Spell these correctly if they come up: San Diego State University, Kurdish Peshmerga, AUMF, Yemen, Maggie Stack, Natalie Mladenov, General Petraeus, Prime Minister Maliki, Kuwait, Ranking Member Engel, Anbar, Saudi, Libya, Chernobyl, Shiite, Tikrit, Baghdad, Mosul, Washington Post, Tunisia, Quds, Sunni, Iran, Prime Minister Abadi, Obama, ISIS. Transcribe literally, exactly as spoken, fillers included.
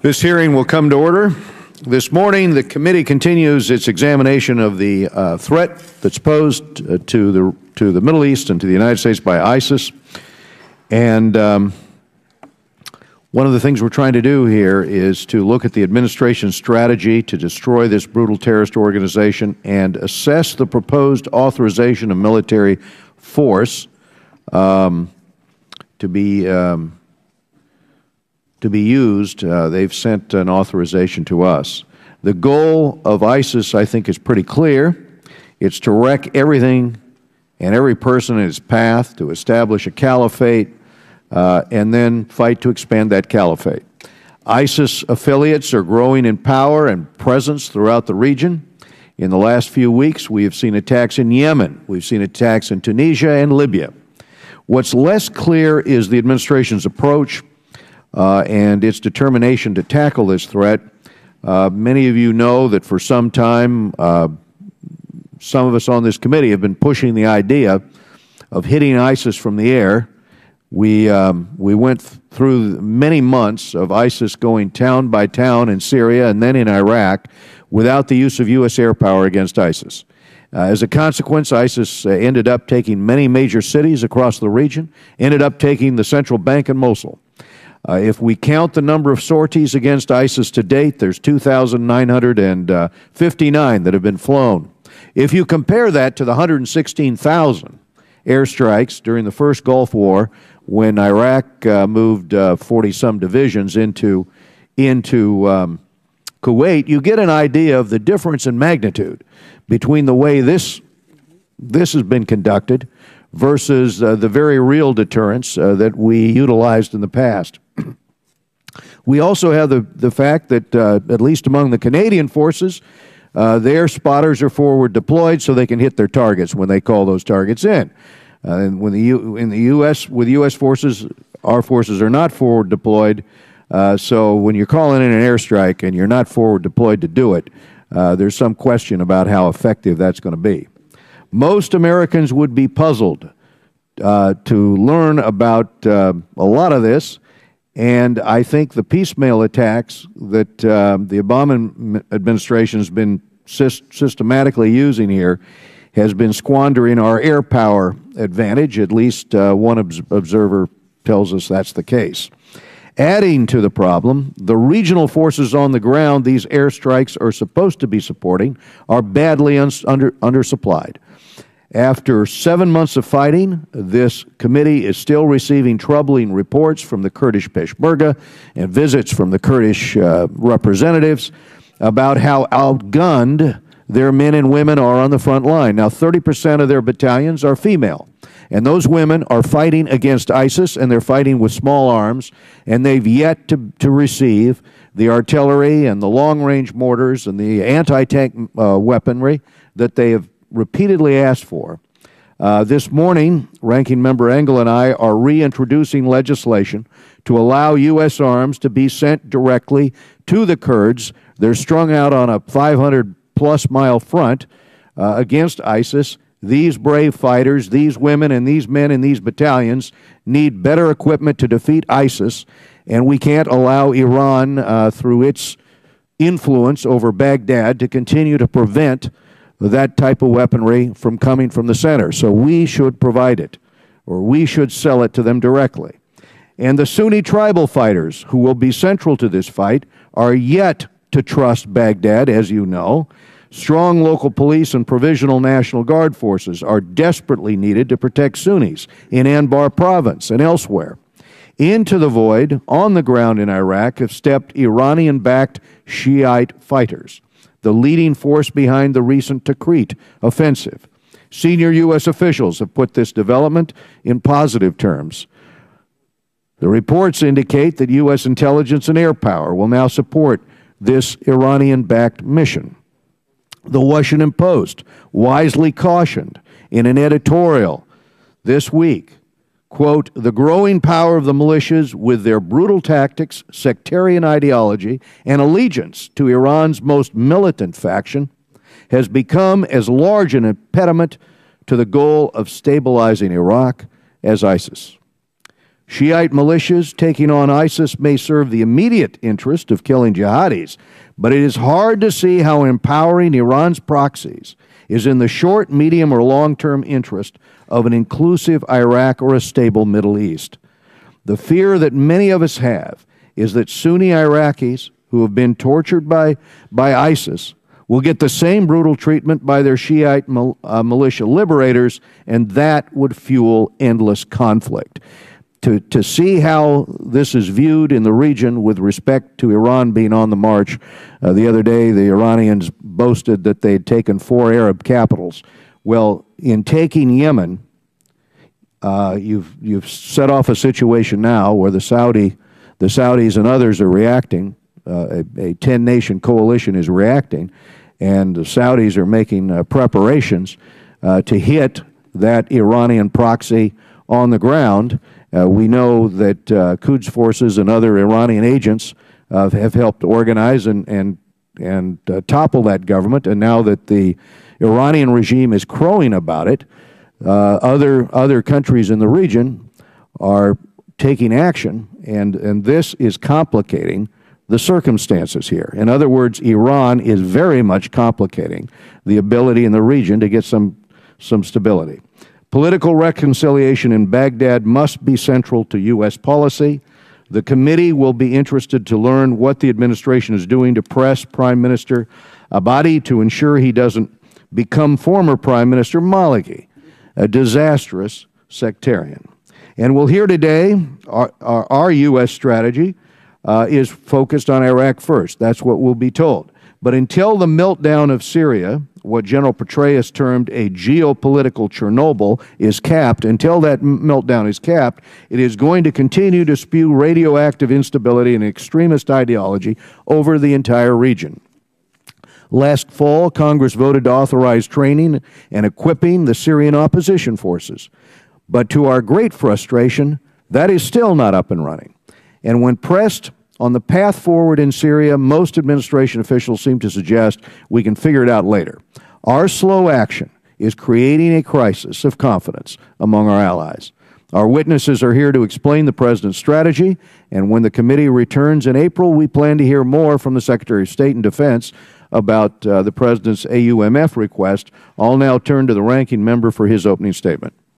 This hearing will come to order. This morning, the committee continues its examination of the uh, threat that's posed uh, to the to the Middle East and to the United States by ISIS. And um, one of the things we're trying to do here is to look at the administration's strategy to destroy this brutal terrorist organization and assess the proposed authorization of military force um, to be um, to be used. Uh, they've sent an authorization to us. The goal of ISIS, I think, is pretty clear. It's to wreck everything and every person in its path, to establish a caliphate, Uh, and then fight to expand that caliphate. ISIS affiliates are growing in power and presence throughout the region. In the last few weeks, we have seen attacks in Yemen. We've seen attacks in Tunisia and Libya. What's less clear is the administration's approach uh, and its determination to tackle this threat. Uh, many of you know that for some time, uh, some of us on this committee have been pushing the idea of hitting ISIS from the air. We, um, we went th through many months of ISIS going town by town in Syria and then in Iraq without the use of U S air power against ISIS. Uh, as a consequence, ISIS uh, ended up taking many major cities across the region, ended up taking the central bank in Mosul. Uh, if we count the number of sorties against ISIS to date, there's two thousand nine hundred fifty-nine that have been flown. If you compare that to the one hundred sixteen thousand airstrikes during the first Gulf War, when Iraq uh, moved uh, forty-some divisions into, into um, Kuwait, you get an idea of the difference in magnitude between the way this, this has been conducted versus uh, the very real deterrence uh, that we utilized in the past. We also have the, the fact that, uh, at least among the Canadian forces, uh, their spotters are forward deployed so they can hit their targets when they call those targets in. Uh, and when the U in the U S with U S forces, our forces are not forward deployed. Uh, so when you're calling in an airstrike and you're not forward deployed to do it, uh, there's some question about how effective that's going to be. Most Americans would be puzzled uh, to learn about uh, a lot of this, and I think the piecemeal attacks that uh, the Obama administration has been syst systematically using here has been squandering our air power advantage. At least uh, one obs observer tells us that's the case. Adding to the problem, the regional forces on the ground these airstrikes are supposed to be supporting are badly under undersupplied. After seven months of fighting, this committee is still receiving troubling reports from the Kurdish Peshmerga and visits from the Kurdish uh, representatives about how outgunned their men and women are on the front line. Now, thirty percent of their battalions are female, and those women are fighting against ISIS, and they're fighting with small arms, and they've yet to, to receive the artillery and the long-range mortars and the anti-tank uh, weaponry that they have repeatedly asked for. Uh, this morning, Ranking Member Engel and I are reintroducing legislation to allow U S arms to be sent directly to the Kurds. They're strung out on a five hundred plus mile front uh, against ISIS. These brave fighters, these women and these men in these battalions need better equipment to defeat ISIS, and we can't allow Iran, uh, through its influence over Baghdad, to continue to prevent that type of weaponry from coming from the center. So we should provide it, or we should sell it to them directly. And the Sunni tribal fighters, who will be central to this fight, are yet to trust Baghdad, as you know. Strong local police and provisional National Guard forces are desperately needed to protect Sunnis in Anbar province and elsewhere. Into the void, on the ground in Iraq, have stepped Iranian-backed Shiite fighters, the leading force behind the recent Tikrit offensive. Senior U S officials have put this development in positive terms. The reports indicate that U S intelligence and air power will now support this Iranian-backed mission. The Washington Post wisely cautioned in an editorial this week, quote, "The growing power of the militias with their brutal tactics, sectarian ideology, and allegiance to Iran's most militant faction has become as large an impediment to the goal of stabilizing Iraq as ISIS." Shiite militias taking on ISIS may serve the immediate interest of killing jihadis, but it is hard to see how empowering Iran's proxies is in the short, medium, or long-term interest of an inclusive Iraq or a stable Middle East. The fear that many of us have is that Sunni Iraqis who have been tortured by, by ISIS will get the same brutal treatment by their Shiite mil, uh, militia liberators, and that would fuel endless conflict. To, to see how this is viewed in the region with respect to Iran being on the march, uh, the other day the Iranians boasted that they'd taken four Arab capitals. Well, in taking Yemen, uh, you've, you've set off a situation now where the, Saudi, the Saudis and others are reacting. Uh, a ten-nation coalition is reacting, and the Saudis are making uh, preparations uh, to hit that Iranian proxy on the ground. Uh, we know that uh, Quds forces and other Iranian agents uh, have helped organize and, and, and uh, topple that government, and now that the Iranian regime is crowing about it, uh, other, other countries in the region are taking action, and, and this is complicating the circumstances here. In other words, Iran is very much complicating the ability in the region to get some, some stability. Political reconciliation in Baghdad must be central to U S policy. The committee will be interested to learn what the administration is doing to press Prime Minister Abadi to ensure he doesn't become former Prime Minister Maliki, a disastrous sectarian. And we'll hear today our, our, our U S strategy Uh, is focused on Iraq first. That's what we'll be told. But until the meltdown of Syria, what General Petraeus termed a geopolitical Chernobyl, is capped, until that meltdown is capped, it is going to continue to spew radioactive instability and extremist ideology over the entire region. Last fall, Congress voted to authorize training and equipping the Syrian opposition forces. But to our great frustration, that is still not up and running. And when pressed on the path forward in Syria, most administration officials seem to suggest we can figure it out later. Our slow action is creating a crisis of confidence among our allies. Our witnesses are here to explain the President's strategy, and when the committee returns in April, we plan to hear more from the Secretary of State and Defense about uh, the President's A U M F request. I'll now turn to the Ranking Member for his opening statement.